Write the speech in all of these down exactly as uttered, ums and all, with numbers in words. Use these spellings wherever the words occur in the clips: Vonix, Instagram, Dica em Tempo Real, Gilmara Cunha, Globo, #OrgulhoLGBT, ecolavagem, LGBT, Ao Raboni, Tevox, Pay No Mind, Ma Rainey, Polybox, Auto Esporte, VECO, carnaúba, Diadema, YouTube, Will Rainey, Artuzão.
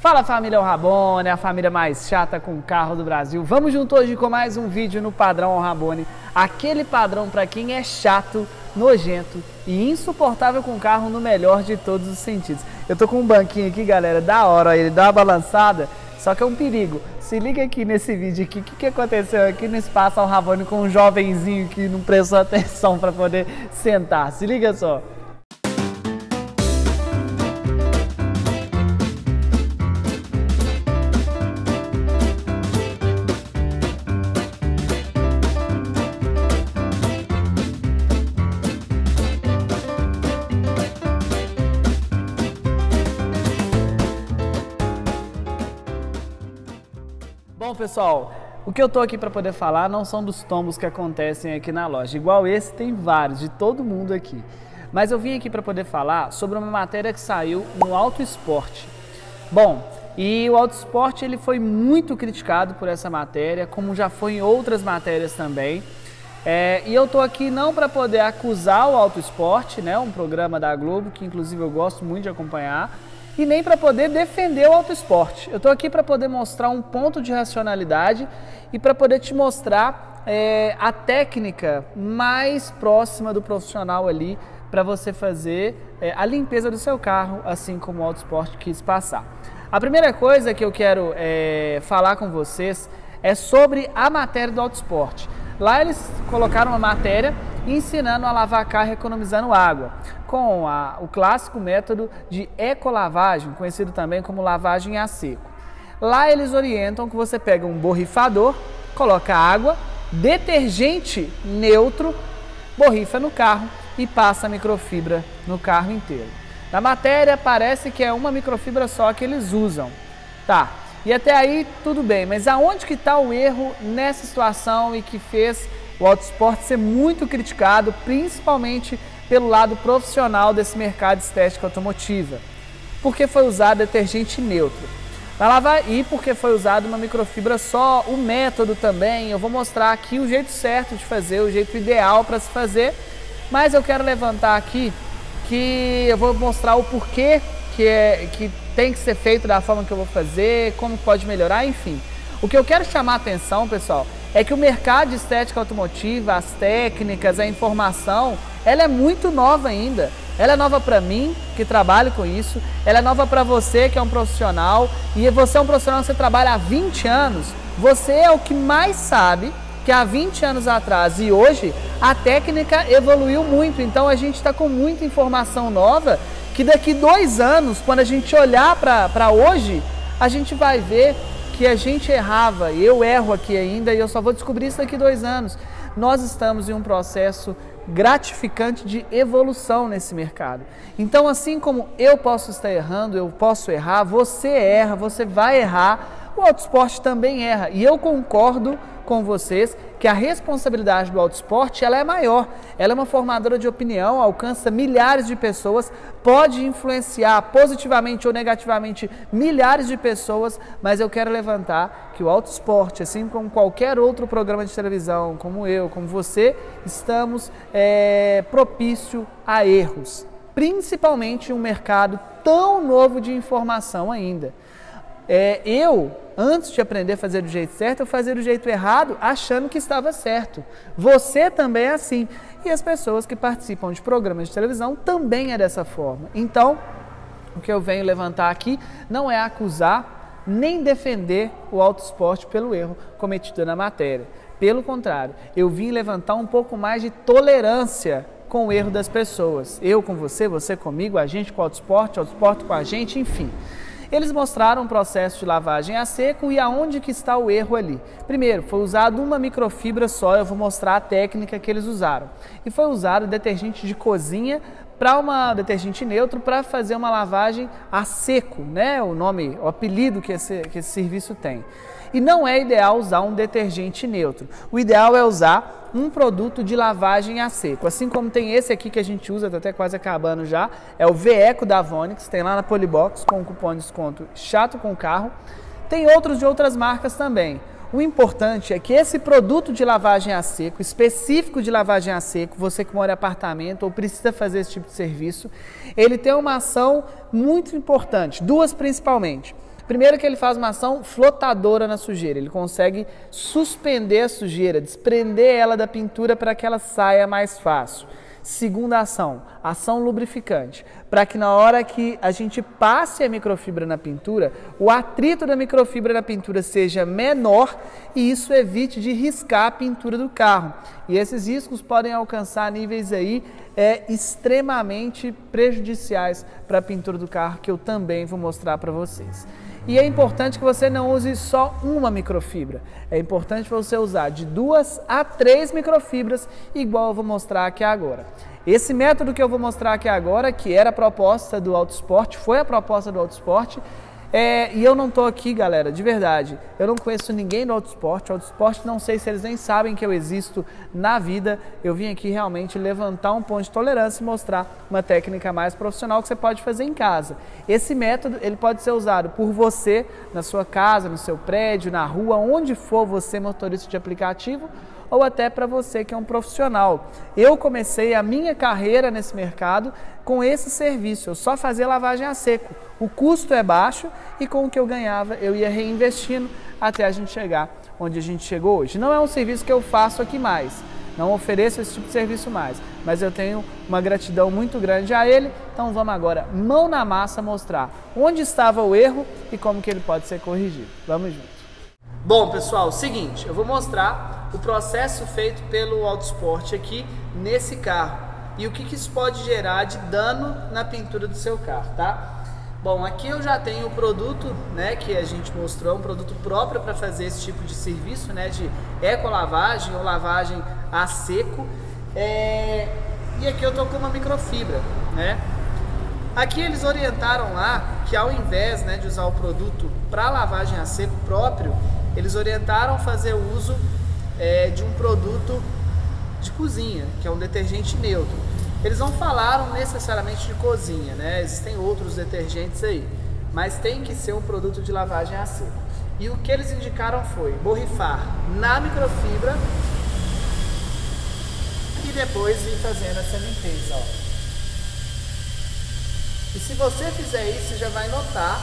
Fala família Ao Raboni, a família mais chata com carro do Brasil. Vamos junto hoje com mais um vídeo no padrão Ao Raboni. Aquele padrão para quem é chato, nojento e insuportável com carro no melhor de todos os sentidos. Eu tô com um banquinho aqui, galera, da hora, ele dá uma balançada, só que é um perigo. Se liga aqui nesse vídeo aqui, o que, que aconteceu aqui no espaço Ao Raboni com um jovenzinho que não prestou atenção para poder sentar. Se liga só. Bom, pessoal, o que eu tô aqui para poder falar não são dos tombos que acontecem aqui na loja. Igual esse, tem vários, de todo mundo aqui. Mas eu vim aqui para poder falar sobre uma matéria que saiu no Auto Esporte. Bom, e o Auto Esporte, ele foi muito criticado por essa matéria, como já foi em outras matérias também. É, e eu tô aqui não para poder acusar o Auto Esporte, né, um programa da Globo, que inclusive eu gosto muito de acompanhar, e nem para poder defender o Auto Esporte. Eu estou aqui para poder mostrar um ponto de racionalidade e para poder te mostrar é, a técnica mais próxima do profissional ali para você fazer é, a limpeza do seu carro, assim como o Auto Esporte quis passar. A primeira coisa que eu quero é, falar com vocês é sobre a matéria do Auto Esporte. Lá eles colocaram uma matéria ensinando a lavar carro economizando água, com a, o clássico método de ecolavagem, conhecido também como lavagem a seco. Lá eles orientam que você pega um borrifador, coloca água, detergente neutro, borrifa no carro e passa a microfibra no carro inteiro. Na matéria parece que é uma microfibra só que eles usam, tá? E até aí tudo bem, mas aonde que está o erro nessa situação e que fez o Auto Esporte ser muito criticado, principalmente pelo lado profissional desse mercado de estética automotiva? Porque foi usado detergente neutro. Vai lavar e porque foi usado uma microfibra só, o método também. Eu vou mostrar aqui o jeito certo de fazer, o jeito ideal para se fazer, mas eu quero levantar aqui que eu vou mostrar o porquê que, é, que tem que ser feito da forma que eu vou fazer, como pode melhorar, enfim. O que eu quero chamar a atenção, pessoal, é que o mercado de estética automotiva, as técnicas, a informação, ela é muito nova ainda. Ela é nova para mim, que trabalho com isso, ela é nova para você, que é um profissional, e você é um profissional que você trabalha há vinte anos, você é o que mais sabe que há vinte anos atrás e hoje a técnica evoluiu muito, então a gente está com muita informação nova, que daqui dois anos, quando a gente olhar para hoje, a gente vai ver que a gente errava, eu erro aqui ainda e eu só vou descobrir isso daqui dois anos. Nós estamos em um processo gratificante de evolução nesse mercado. Então, assim como eu posso estar errando, eu posso errar, você erra, você vai errar, o Auto Esporte também erra. E eu concordo com vocês que a responsabilidade do Auto Esporte, ela é maior. Ela é uma formadora de opinião, alcança milhares de pessoas, pode influenciar positivamente ou negativamente milhares de pessoas, mas eu quero levantar que o Auto Esporte, assim como qualquer outro programa de televisão, como eu, como você, estamos é, propício a erros, principalmente em um mercado tão novo de informação ainda. É, eu, antes de aprender a fazer do jeito certo, eu fazia do jeito errado, achando que estava certo. Você também é assim. E as pessoas que participam de programas de televisão também é dessa forma. Então, o que eu venho levantar aqui não é acusar nem defender o Auto Esporte pelo erro cometido na matéria. Pelo contrário, eu vim levantar um pouco mais de tolerância com o erro das pessoas. Eu com você, você comigo, a gente com o Auto Esporte, o Auto Esporte com a gente, enfim. Eles mostraram um processo de lavagem a seco e aonde que está o erro ali. Primeiro, foi usado uma microfibra só, eu vou mostrar a técnica que eles usaram. E foi usado detergente de cozinha para uma detergente neutro para fazer uma lavagem a seco, né? O nome, o apelido que esse, que esse serviço tem. E não é ideal usar um detergente neutro. O ideal é usar um produto de lavagem a seco. Assim como tem esse aqui que a gente usa, está até quase acabando já, é o VECO da Vonix, tem lá na Polybox com o cupom de desconto chato com carro. Tem outros de outras marcas também. O importante é que esse produto de lavagem a seco, específico de lavagem a seco, você que mora em apartamento ou precisa fazer esse tipo de serviço, ele tem uma ação muito importante, duas principalmente. Primeiro que ele faz uma ação flotadora na sujeira, ele consegue suspender a sujeira, desprender ela da pintura para que ela saia mais fácil. Segunda ação, ação lubrificante, para que na hora que a gente passe a microfibra na pintura, o atrito da microfibra na pintura seja menor e isso evite de riscar a pintura do carro. E esses riscos podem alcançar níveis aí é, extremamente prejudiciais para a pintura do carro, que eu também vou mostrar para vocês. E é importante que você não use só uma microfibra, é importante você usar de duas a três microfibras, igual eu vou mostrar aqui agora. Esse método que eu vou mostrar aqui agora, que era a proposta do Auto Esporte, foi a proposta do Auto Esporte, é, e eu não estou aqui, galera, de verdade, eu não conheço ninguém do Auto Esporte, o Auto Esporte não sei se eles nem sabem que eu existo na vida, eu vim aqui realmente levantar um ponto de tolerância e mostrar uma técnica mais profissional que você pode fazer em casa. Esse método ele pode ser usado por você, na sua casa, no seu prédio, na rua, onde for você motorista de aplicativo, ou até para você que é um profissional. Eu comecei a minha carreira nesse mercado com esse serviço, eu só fazia lavagem a seco. O custo é baixo e com o que eu ganhava eu ia reinvestindo até a gente chegar onde a gente chegou hoje. Não é um serviço que eu faço aqui mais, não ofereço esse tipo de serviço mais, mas eu tenho uma gratidão muito grande a ele, então vamos agora, mão na massa, mostrar onde estava o erro e como que ele pode ser corrigido. Vamos junto. Bom pessoal, seguinte, eu vou mostrar o processo feito pelo Auto Esporte aqui nesse carro e o que, que isso pode gerar de dano na pintura do seu carro, tá? Bom, aqui eu já tenho o produto, né, que a gente mostrou, um produto próprio para fazer esse tipo de serviço, né, de ecolavagem ou lavagem a seco, é... e aqui eu tô com uma microfibra, né? Aqui eles orientaram lá que ao invés, né, de usar o produto para lavagem a seco próprio, eles orientaram fazer o uso é, de um produto de cozinha, que é um detergente neutro. Eles não falaram necessariamente de cozinha, né? Existem outros detergentes aí, mas tem que ser um produto de lavagem a seco. E o que eles indicaram foi borrifar na microfibra e depois ir fazendo essa limpeza, ó. E se você fizer isso, você já vai notar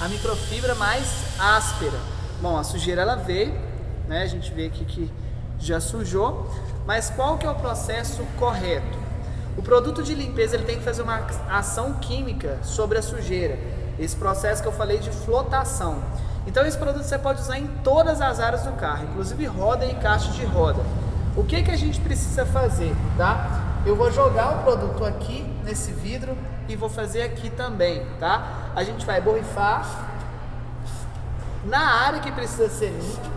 a microfibra mais áspera. Bom, a sujeira ela veio, né? A gente vê aqui que já sujou, mas qual que é o processo correto? O produto de limpeza ele tem que fazer uma ação química sobre a sujeira, esse processo que eu falei de flotação. Então esse produto você pode usar em todas as áreas do carro, inclusive roda e caixa de roda. O que que a gente precisa fazer, tá? Eu vou jogar o produto aqui nesse vidro e vou fazer aqui também, tá? A gente vai borrifar na área que precisa ser limpa.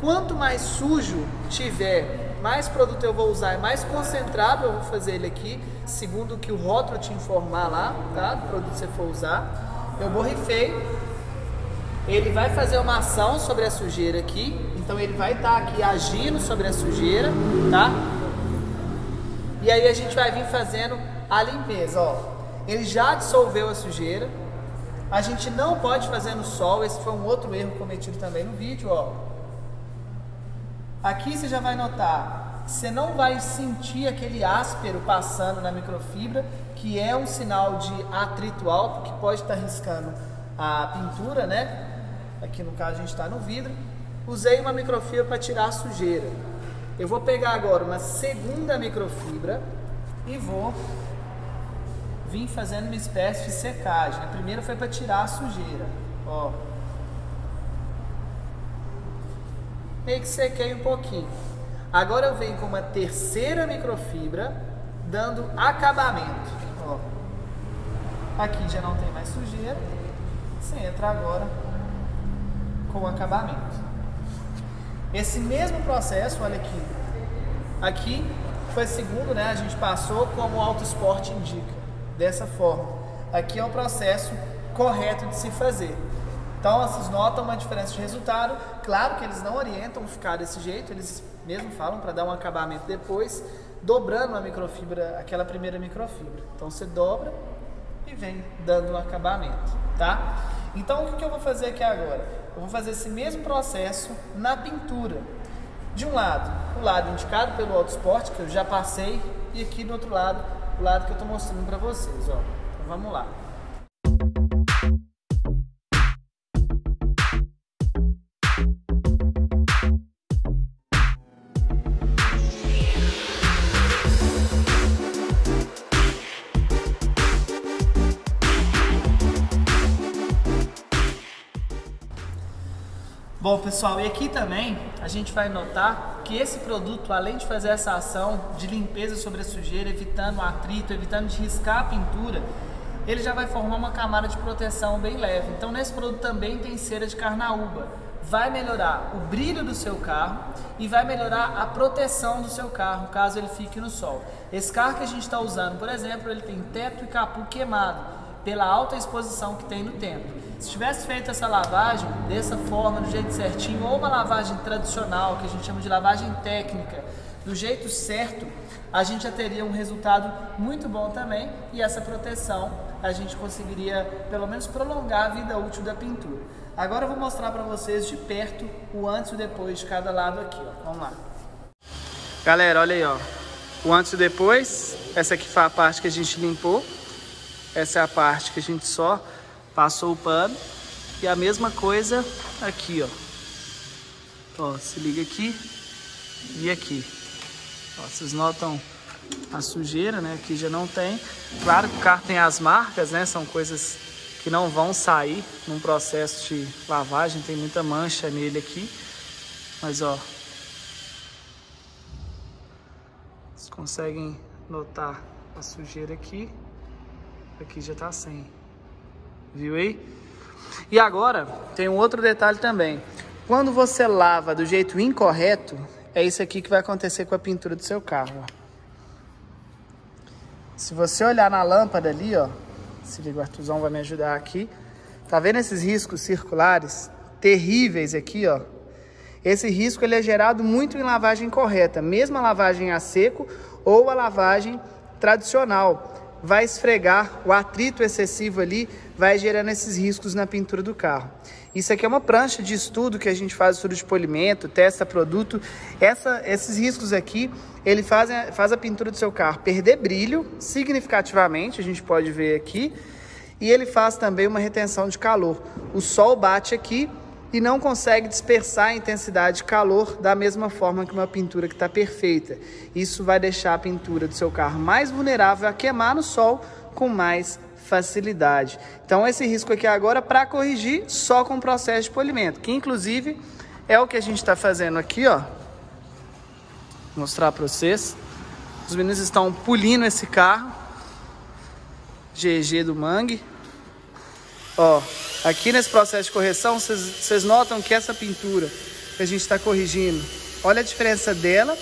Quanto mais sujo tiver, mais produto eu vou usar, mais concentrado eu vou fazer ele aqui, segundo o que o rótulo te informar lá, tá? Do produto que você for usar. Eu borrifei, ele vai fazer uma ação sobre a sujeira aqui, então ele vai estar aqui agindo sobre a sujeira, tá? E aí a gente vai vir fazendo a limpeza, ó. Ele já dissolveu a sujeira. A gente não pode fazer no sol, esse foi um outro erro cometido também no vídeo, ó. Aqui você já vai notar, você não vai sentir aquele áspero passando na microfibra, que é um sinal de atrito alto, que pode estar riscando a pintura, né? Aqui no caso a gente está no vidro. Usei uma microfibra para tirar a sujeira. Eu vou pegar agora uma segunda microfibra e vou vim fazendo uma espécie de secagem. A primeira foi para tirar a sujeira, ó. Meio que sequei um pouquinho. Agora eu venho com uma terceira microfibra, dando acabamento, ó. Aqui já não tem mais sujeira. Você entra agora com acabamento. Esse mesmo processo, olha aqui. Aqui foi segundo, né? A gente passou como o Auto Esporte indica, dessa forma. Aqui é o processo correto de se fazer. Então, vocês notam uma diferença de resultado. Claro que eles não orientam ficar desse jeito, eles mesmo falam para dar um acabamento depois, dobrando a microfibra, aquela primeira microfibra. Então, você dobra e vem dando um acabamento, tá? Então, o que eu vou fazer aqui agora? Eu vou fazer esse mesmo processo na pintura. De um lado, o lado indicado pelo Auto Esporte, que eu já passei, e aqui do outro lado, o lado que eu estou mostrando para vocês, ó. Então, vamos lá. Bom, pessoal, e aqui também a gente vai notar que esse produto, além de fazer essa ação de limpeza sobre a sujeira, evitando atrito, evitando de riscar a pintura, ele já vai formar uma camada de proteção bem leve. Então, nesse produto também tem cera de carnaúba. Vai melhorar o brilho do seu carro e vai melhorar a proteção do seu carro, caso ele fique no sol. Esse carro que a gente está usando, por exemplo, ele tem teto e capô queimado pela alta exposição que tem no tempo. Se tivesse feito essa lavagem dessa forma, do jeito certinho, ou uma lavagem tradicional, que a gente chama de lavagem técnica, do jeito certo, a gente já teria um resultado muito bom também, e essa proteção a gente conseguiria pelo menos prolongar a vida útil da pintura. Agora eu vou mostrar para vocês de perto o antes e o depois de cada lado aqui, ó. Vamos lá. Galera, olha aí, ó. O antes e o depois. Essa aqui foi a parte que a gente limpou. Essa é a parte que a gente só passou o pano. E a mesma coisa aqui, ó. Ó, se liga aqui e aqui. Ó, vocês notam a sujeira, né? Aqui já não tem. Claro que o carro tem as marcas, né? São coisas que não vão sair num processo de lavagem. Tem muita mancha nele aqui. Mas, ó. Vocês conseguem notar a sujeira aqui. Aqui já tá sem. Viu aí? E agora, tem um outro detalhe também. Quando você lava do jeito incorreto, é isso aqui que vai acontecer com a pintura do seu carro. Ó. Se você olhar na lâmpada ali, ó, se liga, o Artuzão vai me ajudar aqui. Tá vendo esses riscos circulares terríveis aqui, ó? Esse risco ele é gerado muito em lavagem correta, mesmo a lavagem a seco ou a lavagem tradicional. Vai esfregar, o atrito excessivo ali vai gerando esses riscos na pintura do carro. Isso aqui é uma prancha de estudo que a gente faz estudo de polimento, testa produto. Essa, esses riscos aqui, ele faz, faz a pintura do seu carro perder brilho significativamente, a gente pode ver aqui. E ele faz também uma retenção de calor. O sol bate aqui e não consegue dispersar a intensidade de calor da mesma forma que uma pintura que está perfeita. Isso vai deixar a pintura do seu carro mais vulnerável a queimar no sol com mais facilidade. Então esse risco aqui agora para corrigir só com o processo de polimento, que inclusive é o que a gente está fazendo aqui, ó. Vou mostrar para vocês. Os meninos estão pulindo esse carro. G G do Mangue. Ó, aqui nesse processo de correção, vocês notam que essa pintura que a gente está corrigindo, olha a diferença dela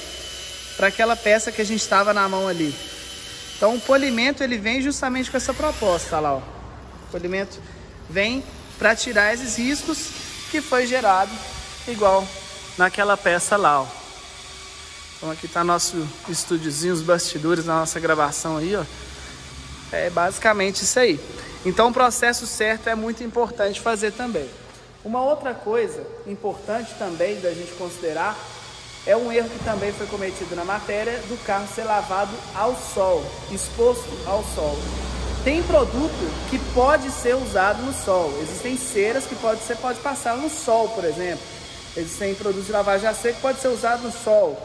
para aquela peça que a gente estava na mão ali. Então o polimento ele vem justamente com essa proposta, olha lá, ó. O polimento vem para tirar esses riscos que foi gerado igual naquela peça lá, ó. Então aqui está nosso estúdiozinho, os bastidores da nossa gravação aí, ó. É basicamente isso aí. Então o processo certo é muito importante fazer também. Uma outra coisa importante também da gente considerar é um erro que também foi cometido na matéria do carro ser lavado ao sol, exposto ao sol. Tem produto que pode ser usado no sol. Existem ceras que pode, você pode passar no sol, por exemplo. Existem produtos de lavagem a seco que pode ser usado no sol.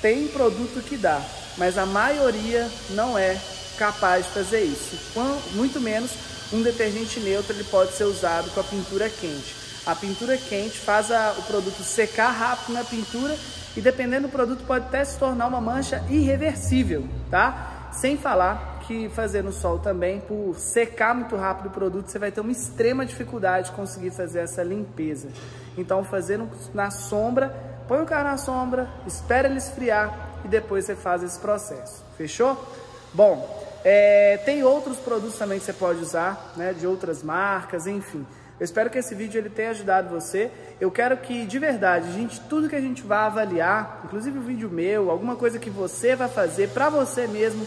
Tem produto que dá, mas a maioria não é capaz de fazer isso. Muito menos um detergente neutro, ele pode ser usado com a pintura quente. A pintura quente faz a, o produto secar rápido na pintura e dependendo do produto pode até se tornar uma mancha irreversível, tá? Sem falar que fazer no sol também, por secar muito rápido o produto, você vai ter uma extrema dificuldade de conseguir fazer essa limpeza. Então fazer na sombra, põe o carro na sombra, espera ele esfriar e depois você faz esse processo. Fechou? Bom, é, tem outros produtos também que você pode usar, né, de outras marcas, enfim. Eu espero que esse vídeo ele tenha ajudado você. Eu quero que, de verdade, gente, tudo que a gente vai avaliar, inclusive o vídeo meu, alguma coisa que você vai fazer para você mesmo,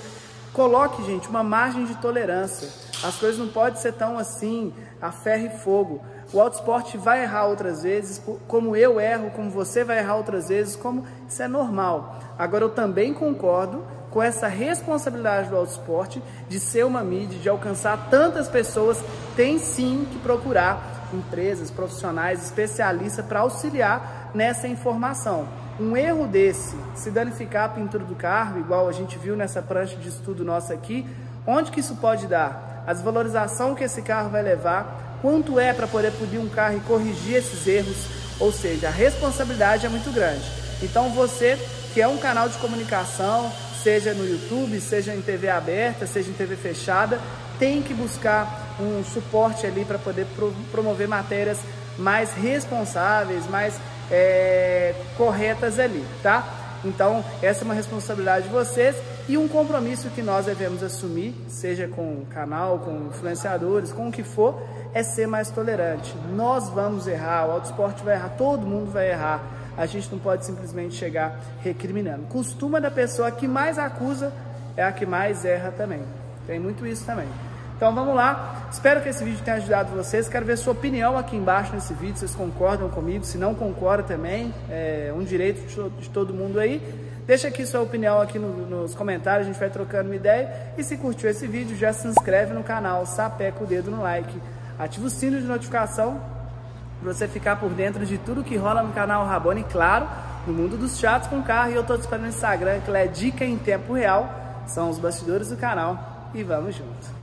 coloque, gente, uma margem de tolerância. As coisas não podem ser tão assim, a ferro e fogo. O Auto Esporte vai errar outras vezes, como eu erro, como você vai errar outras vezes, como isso é normal. Agora, eu também concordo com essa responsabilidade do Auto Esporte de ser uma mídia, de alcançar tantas pessoas, tem sim que procurar empresas, profissionais, especialistas para auxiliar nessa informação. Um erro desse, se danificar a pintura do carro, igual a gente viu nessa prancha de estudo nossa aqui, onde que isso pode dar? A desvalorização que esse carro vai levar, quanto é para poder polir um carro e corrigir esses erros, Ou seja, a responsabilidade é muito grande. Então você que é um canal de comunicação, seja no YouTube, seja em T V aberta, seja em T V fechada, tem que buscar um suporte ali para poder pro, promover matérias mais responsáveis, mais é, corretas ali, tá? Então, essa é uma responsabilidade de vocês e um compromisso que nós devemos assumir, seja com o canal, com influenciadores, com o que for, é ser mais tolerante. Nós vamos errar, o Auto Esporte vai errar, todo mundo vai errar. A gente não pode simplesmente chegar recriminando. Costuma da pessoa que mais acusa é a que mais erra também. Tem muito isso também. Então vamos lá, espero que esse vídeo tenha ajudado vocês, quero ver sua opinião aqui embaixo nesse vídeo, vocês concordam comigo, se não concorda também, é um direito de todo mundo aí, deixa aqui sua opinião aqui no, nos comentários, a gente vai trocando uma ideia, e se curtiu esse vídeo, já se inscreve no canal, sapeca o dedo no like, ativa o sino de notificação, para você ficar por dentro de tudo que rola no canal Raboni, claro, no mundo dos chats com carro, e eu tô disponível no Instagram, que lá é Dica em Tempo Real, são os bastidores do canal, e vamos junto!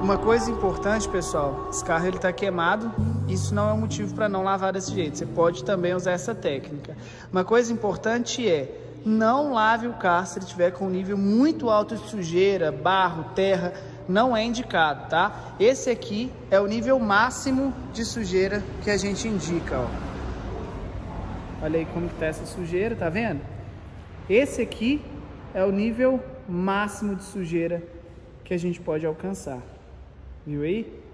Uma coisa importante, pessoal, esse carro ele está queimado, isso não é um motivo para não lavar desse jeito, você pode também usar essa técnica. Uma coisa importante é, não lave o carro se ele tiver com um nível muito alto de sujeira, barro, terra, não é indicado, tá? Esse aqui é o nível máximo de sujeira que a gente indica, ó. Olha aí como que tá essa sujeira, tá vendo? Esse aqui é o nível máximo de sujeira que a gente pode alcançar. Viu aí?